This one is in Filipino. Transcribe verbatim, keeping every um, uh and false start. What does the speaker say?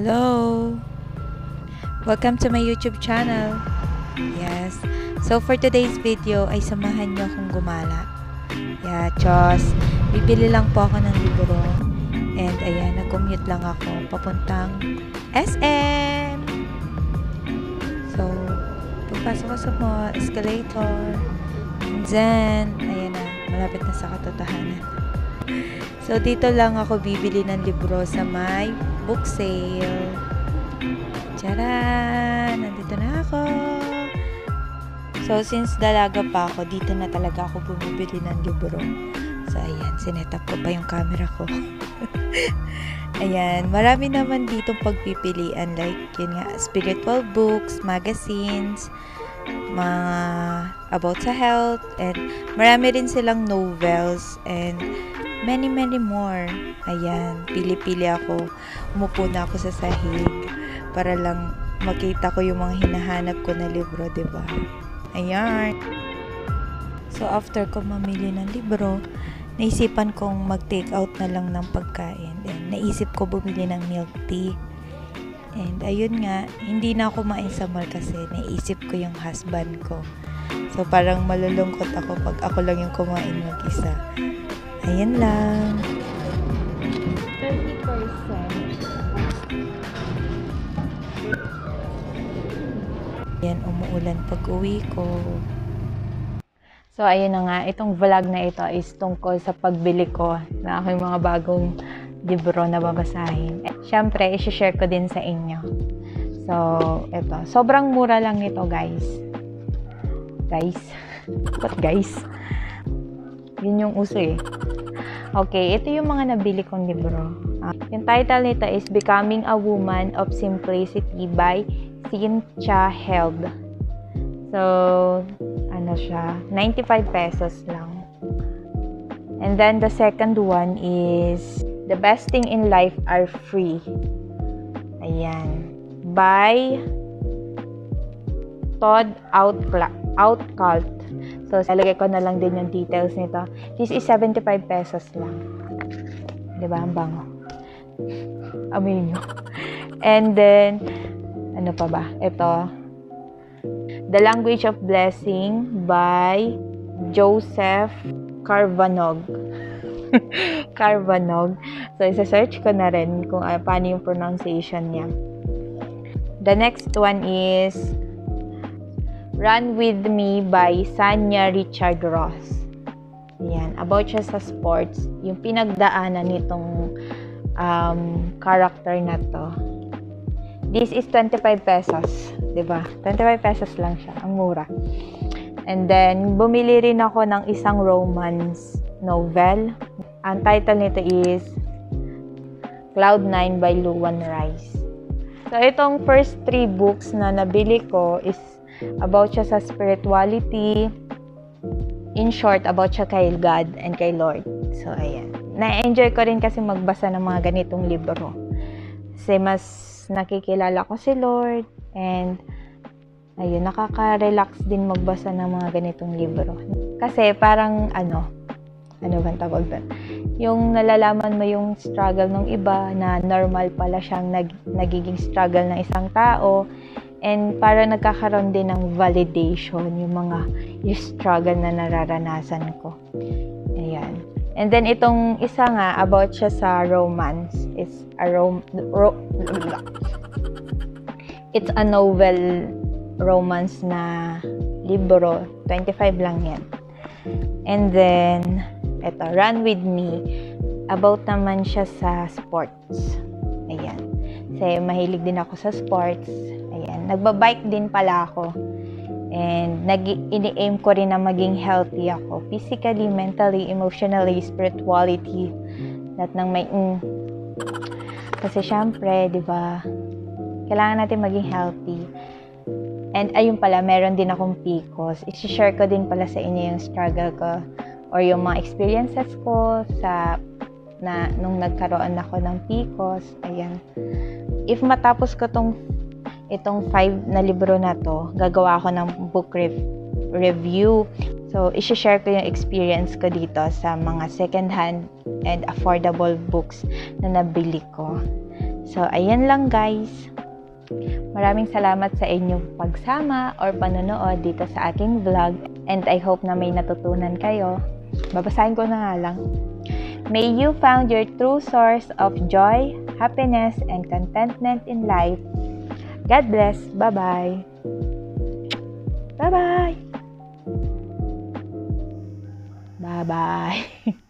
Hello! Welcome to my YouTube channel. Yes. So for today's video ay samahan nyo akong gumala. Yeah, chos. Bibili lang po ako ng libro. And ayan, nag-commute lang ako papuntang S M. So, pagpasok ko sa mall, escalator. And then, ayan na, malapit na sa katotohanan. So, dito lang ako bibili ng libro sa my book sale. Tcharan! Nandito na ako! So, since dalaga pa ako, dito na talaga ako bumibili ng libro. So, ayan. Sinetap ko pa yung camera ko. Ayan. Marami naman dito pagpipilian. Like, yun nga, spiritual books, magazines, mga about sa health, and marami rin silang novels, and many, many more. Ayan, pili-pili ako. Umupo na ako sa sahig para lang makita ko yung mga hinahanap ko na libro, diba? Ayan. So, after ko mamili ng libro, naisipan kong mag-take out na lang ng pagkain. And naisip ko bumili ng milk tea. And ayun nga, hindi na ako kumain sa mall kasi naisip ko yung husband ko. So, parang malulungkot ako pag ako lang yung kumain mag-isa. Ayan lang. thirty percent. Ayan, umuulan pag uwi ko. So, ayan na nga. Itong vlog na ito is tungkol sa pagbili ko na aking mga bagong libro na babasahin. At syempre, isi-share ko din sa inyo. So, ito. Sobrang mura lang ito, guys. Guys. What, guys? Yun yung uso eh. Okay, ito yung mga nabili kong libro. Uh, yung title nito is Becoming a Woman of Simplicity by Sincha Held. So, ano siya? ninety-five pesos lang. And then, the second one is The Best Thing in Life Are Free. Ayan. By Todd Outcalt. So, ilagay ko na lang din yung details nito. This is seventy-five pesos lang. Diba? Ang bango. Amoy nyo. And then, ano pa ba? Ito. The Language of Blessing by Joseph Cavanaugh. Cavanaugh. So, isa-search ko na rin kung uh, paano yung pronunciation niya. The next one is Run With Me by Sanya Richard Ross. Ayan. About siya sa sports. Yung pinagdaanan nitong um, character na to. This is twenty-five pesos. Diba? twenty-five pesos lang siya. Ang mura. And then, bumili rin ako ng isang romance novel. Ang title nito is Cloud nine by Anne Rice. So, itong first three books na nabili ko is about siya sa spirituality. In short, about siya kay God and kay Lord. So, ayan. Na-enjoy ko rin kasi magbasa ng mga ganitong libro. Kasi mas nakikilala ko si Lord. And, ayun, nakaka-relax din magbasa ng mga ganitong libro. Kasi parang, ano, ano bang tawag ba? Yung nalalaman mo yung struggle ng iba na normal pala siyang nag nagiging struggle ng isang tao. And para nagkakaroon din ng validation yung mga yung struggle na nararanasan ko. Ayan. And then itong isa nga about siya sa romance. It's a rom ro It's a novel romance na libro. twenty-five lang yan. And then eto, Run With Me. About naman siya sa sports. Ayan. Kasi mahilig din ako sa sports. Ayan, nagbabike din pala ako. And ini-aim ko rin na maging healthy ako. Physically, mentally, emotionally, spirituality. Lahat ng may... Mm. Kasi syempre, di ba, kailangan natin maging healthy. And ayun pala, meron din akong P C O S. I-share ko din pala sa inyo yung struggle ko or yung mga experiences ko sa... na nung nagkaroon ako ng P C O S. Ayan. If matapos ko tong itong five na libro na to, gagawa ako ng book re review. So, isi-share ko yung experience ko dito sa mga second-hand and affordable books na nabili ko. So, ayan lang guys. Maraming salamat sa inyong pagsama or panonood dito sa aking vlog. And I hope na may natutunan kayo. Babasahin ko na nga lang. May you found your true source of joy, happiness, and contentment in life. God bless. Bye-bye. Bye-bye. Bye-bye.